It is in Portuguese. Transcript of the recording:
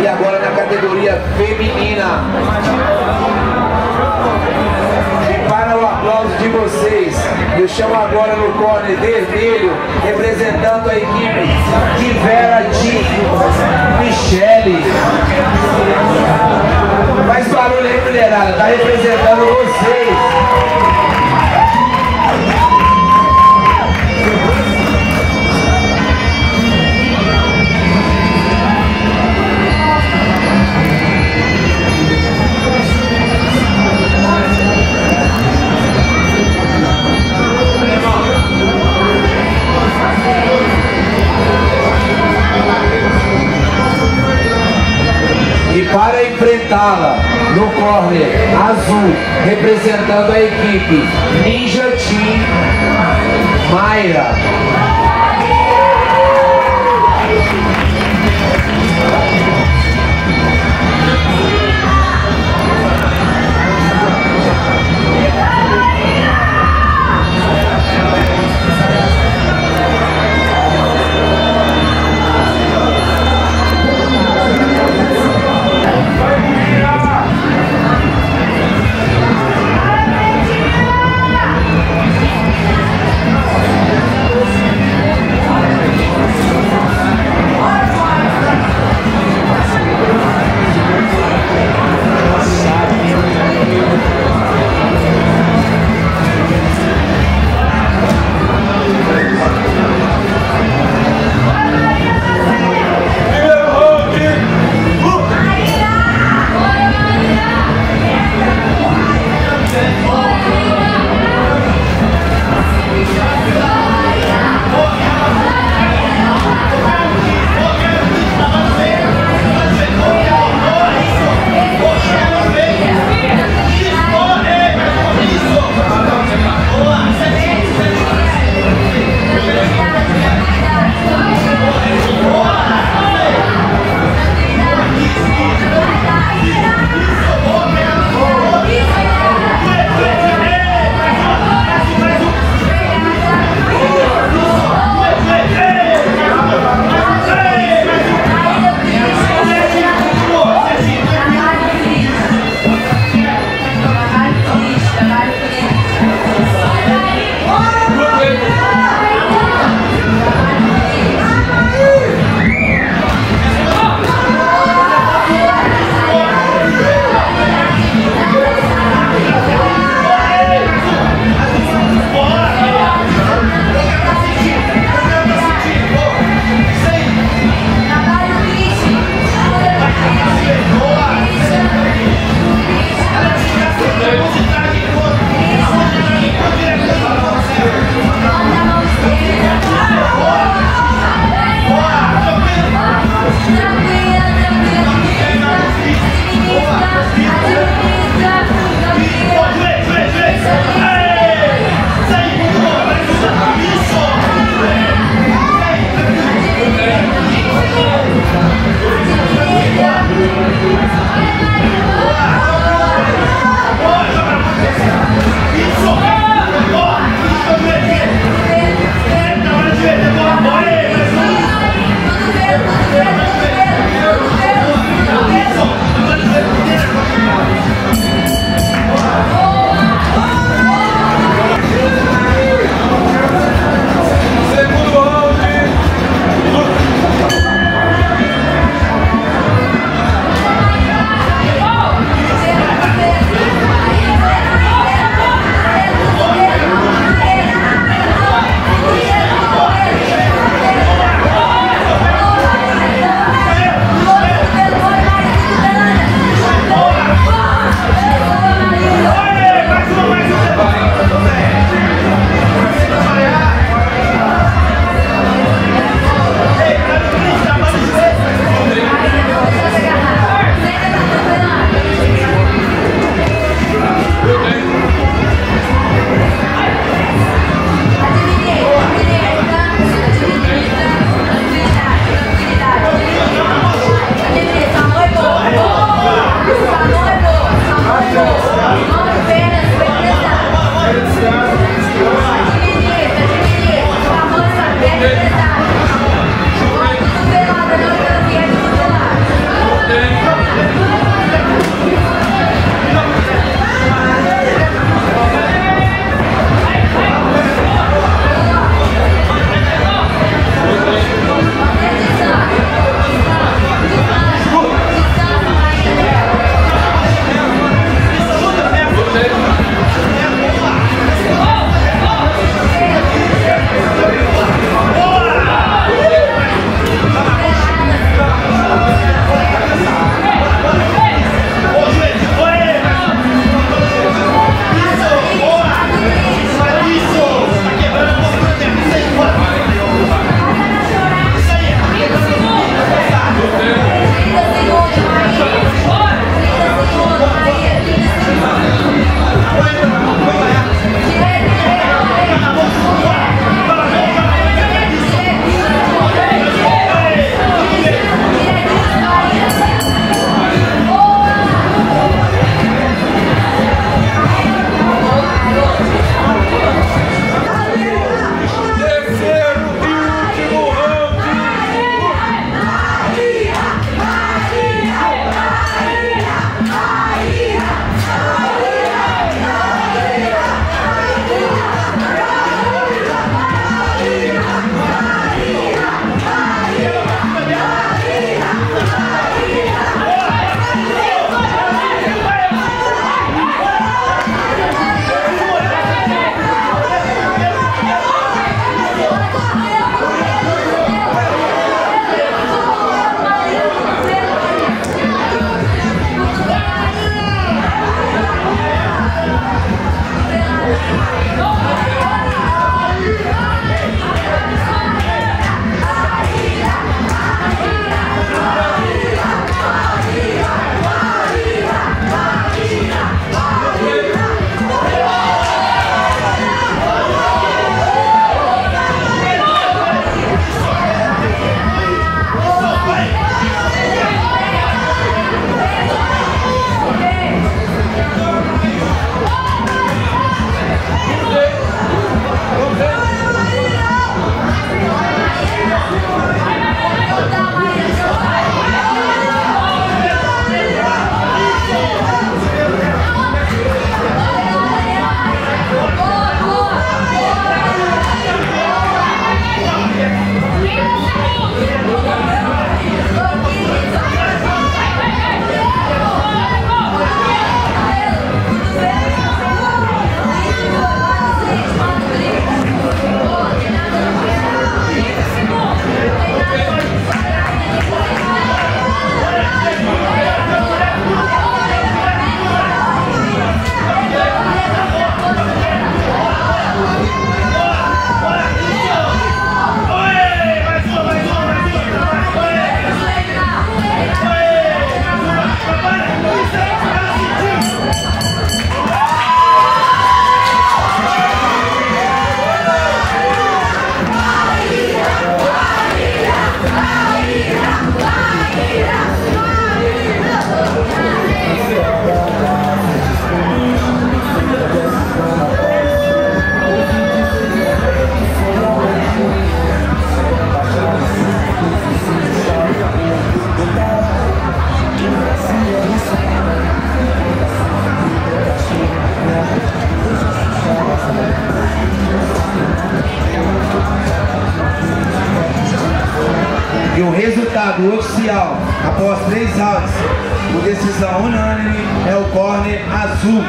E agora na categoria feminina. E para o aplauso de vocês, eu chamo agora no corner vermelho, representando a equipe de Vera de Michele. Faz barulho aí, mulherada, tá representando vocês. Para enfrentá-la no corner azul, representando a equipe Ninja Team Mayra. Não, Vera, não, E o resultado oficial, após 3 rounds, por decisão unânime, é o córner azul.